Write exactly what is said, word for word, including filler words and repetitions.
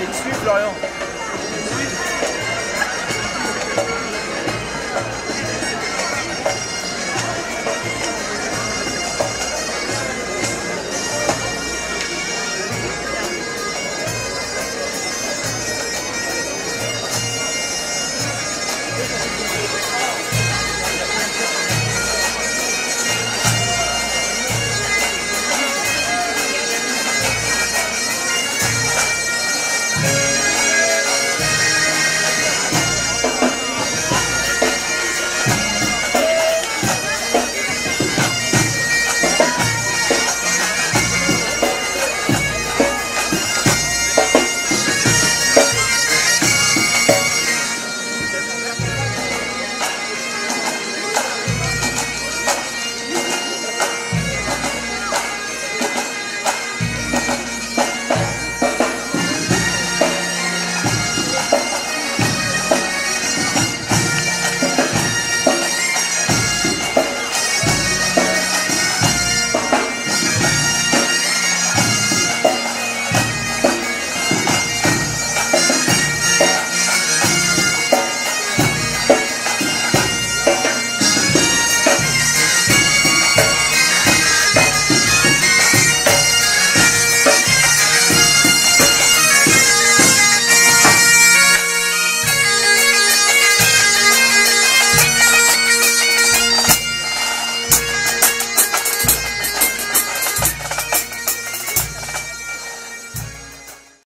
Allez, tu suis Florian.